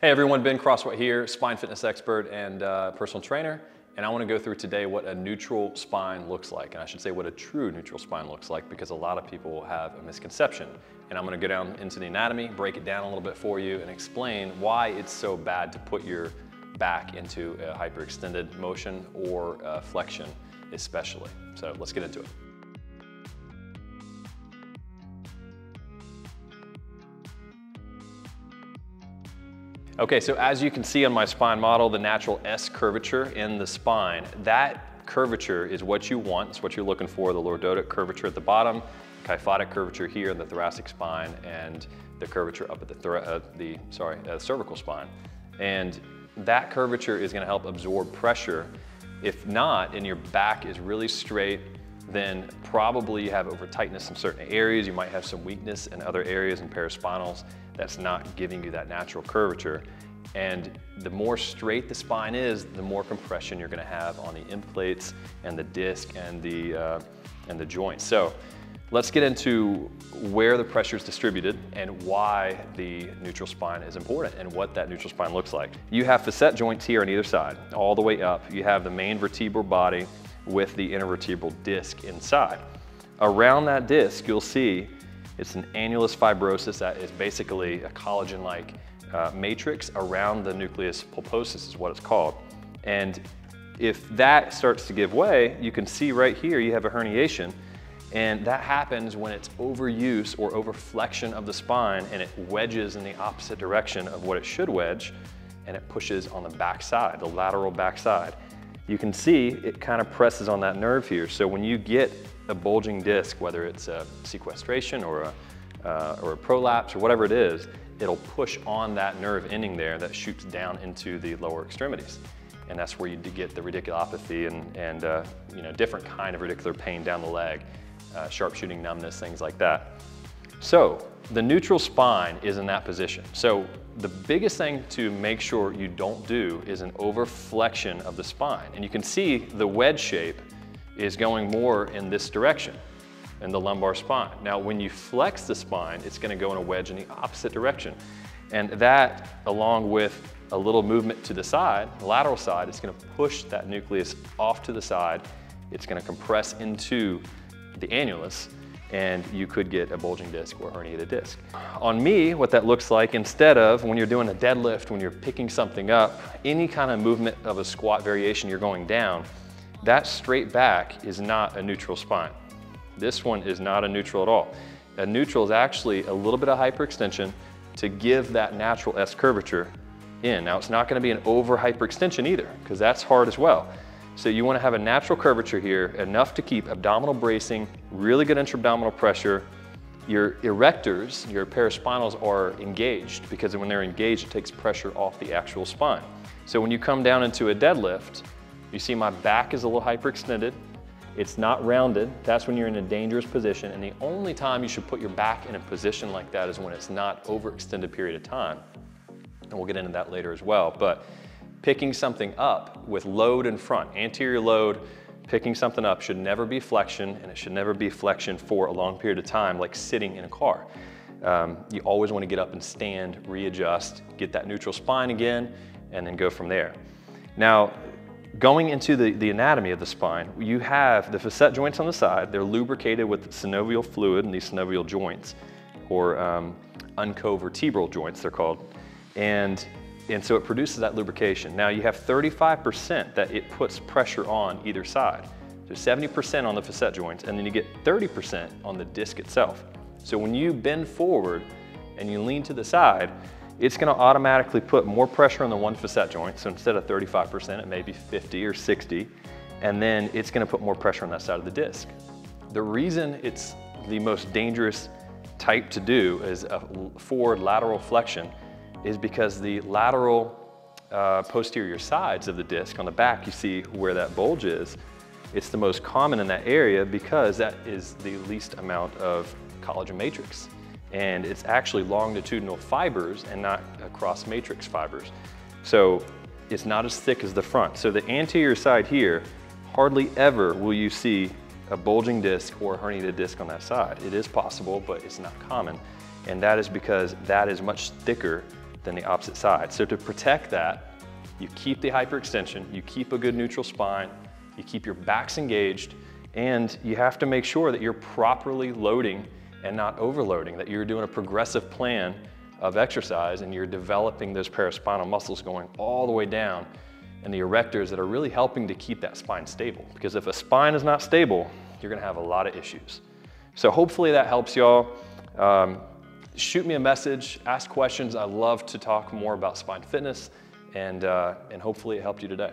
Hey everyone, Ben Crosswhite here, spine fitness expert and personal trainer, and I want to go through today what a neutral spine looks like, and I should say what a true neutral spine looks like because a lot of people have a misconception. And I'm going to go down into the anatomy, break it down a little bit for you, and explain why it's so bad to put your back into a hyperextended motion or flexion especially. So let's get into it. Okay, so as you can see on my spine model, the natural S curvature in the spine, that curvature is what you want, it's what you're looking for, the lordotic curvature at the bottom, kyphotic curvature here in the thoracic spine, and the curvature up at the cervical spine. And that curvature is gonna help absorb pressure. If not, and your back is really straight, then probably you have over tightness in certain areas, you might have some weakness in other areas in paraspinals, that's not giving you that natural curvature. And the more straight the spine is, the more compression you're gonna have on the inplates and the disc and the joints. So let's get into where the pressure is distributed and why the neutral spine is important and what that neutral spine looks like. You have facet joints here on either side, all the way up. You have the main vertebral body with the intervertebral disc inside. Around that disc, you'll see it's an annulus fibrosus that is basically a collagen-like matrix around the nucleus pulposus is what it's called. And if that starts to give way, you can see right here you have a herniation, and that happens when it's overuse or overflexion of the spine and it wedges in the opposite direction of what it should wedge, and it pushes on the back side, the lateral back side. You can see it kind of presses on that nerve here. So when you get a bulging disc, whether it's a sequestration or a prolapse or whatever it is, it'll push on that nerve ending there that shoots down into the lower extremities. And that's where you get the radiculopathy and you know, different kind of radicular pain down the leg, sharp shooting numbness, things like that. So the neutral spine is in that position. So the biggest thing to make sure you don't do is an overflexion of the spine. And you can see the wedge shape is going more in this direction, in the lumbar spine. Now, when you flex the spine, it's gonna go in a wedge in the opposite direction. And that, along with a little movement to the side, the lateral side, it's gonna push that nucleus off to the side. It's gonna compress into the annulus, and you could get a bulging disc or herniated disc. On me, what that looks like, instead of when you're doing a deadlift, when you're picking something up, any kind of movement of a squat variation, you're going down, that straight back is not a neutral spine. This one is not a neutral at all. A neutral is actually a little bit of hyperextension to give that natural S curvature in. Now, it's not gonna be an over hyperextension either, because that's hard as well. So you wanna have a natural curvature here, enough to keep abdominal bracing, really good intra-abdominal pressure. Your erectors, your paraspinals are engaged, because when they're engaged, it takes pressure off the actual spine. So when you come down into a deadlift, you see my back is a little hyperextended. It's not rounded. That's when you're in a dangerous position. And the only time you should put your back in a position like that is when it's not overextended period of time. And we'll get into that later as well. But picking something up with load in front, anterior load, picking something up should never be flexion, and it should never be flexion for a long period of time, like sitting in a car. You always want to get up and stand, readjust, get that neutral spine again, and then go from there. Now, going into the anatomy of the spine, you have the facet joints on the side. They're lubricated with synovial fluid in these synovial joints, or uncovertebral joints, they're called. And so it produces that lubrication. Now you have 35% that it puts pressure on either side. So 70% on the facet joints, and then you get 30% on the disc itself. So when you bend forward and you lean to the side, it's gonna automatically put more pressure on the one facet joint. So instead of 35%, it may be 50 or 60, and then it's gonna put more pressure on that side of the disc. The reason it's the most dangerous type to do is a forward lateral flexion is because the lateral posterior sides of the disc on the back, you see where that bulge is, it's the most common in that area because that is the least amount of collagen matrix. And it's actually longitudinal fibers and not across matrix fibers. So it's not as thick as the front. So the anterior side here, hardly ever will you see a bulging disc or a herniated disc on that side. It is possible, but it's not common. And that is because that is much thicker than the opposite side. So to protect that, you keep the hyperextension, you keep a good neutral spine, you keep your backs engaged, and you have to make sure that you're properly loading and not overloading, that you're doing a progressive plan of exercise and you're developing those paraspinal muscles going all the way down and the erectors that are really helping to keep that spine stable. Because if a spine is not stable, you're gonna have a lot of issues. So hopefully that helps y'all. Shoot me a message, ask questions. I love to talk more about spine fitness and hopefully it helped you today.